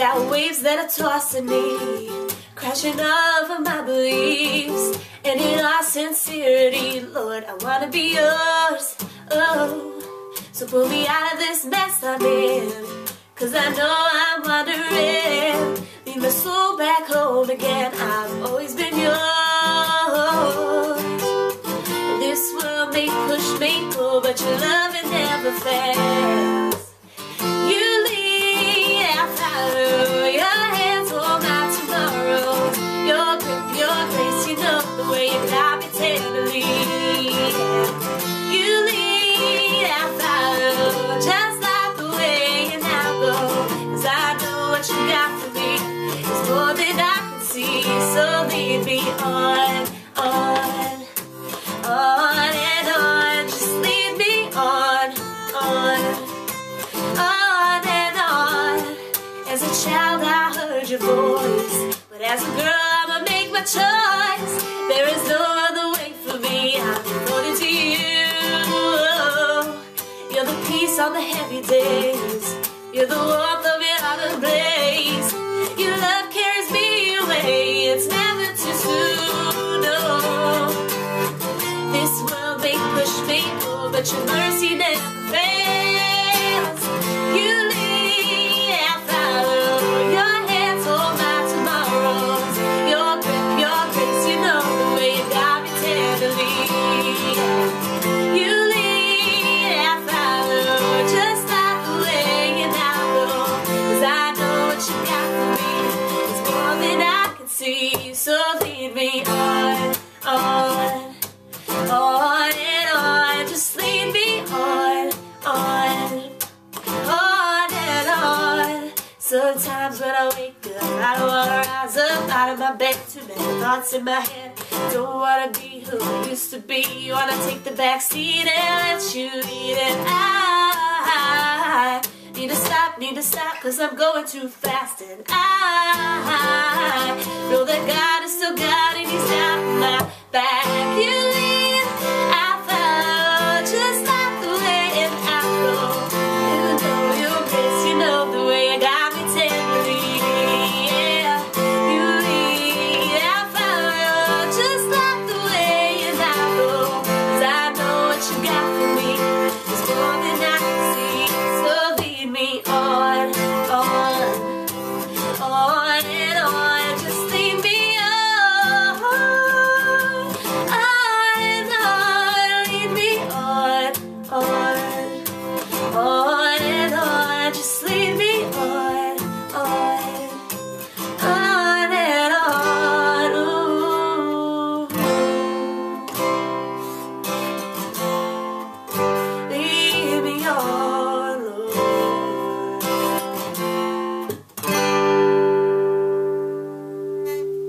Got waves that are tossing me, crashing over my beliefs. And in all sincerity, Lord, I want to be yours. Oh, so pull me out of this mess I'm in, 'cause I know I'm wandering. Lead my soul back home again. I've always been yours. This world may push, may pull, but your love it never fails. What you got for me is more than I can see, so lead me on and on. Just lead me on and on. As a child I heard your voice, but as a girl I'ma make my choice. There is no other way for me, I'm devoted to you. You're the peace on the heavy days, you're the warmth of your other blaze. Your love carries me away, it's never too soon, no. This world may push me over, but your mercy never fails. You lead and follow, your hands hold my tomorrows. Your grip, your grace, you know the way you got me tenderly. So lead me on and on. Just lead me on and on. Sometimes when I wake up, I don't wanna rise up out of my bed. Too many thoughts in my head. Don't wanna be who I used to be. You wanna take the back seat and let you lead it. I need to stop, 'cause I'm going too fast. And I know that God is still God and He's not my back. You leave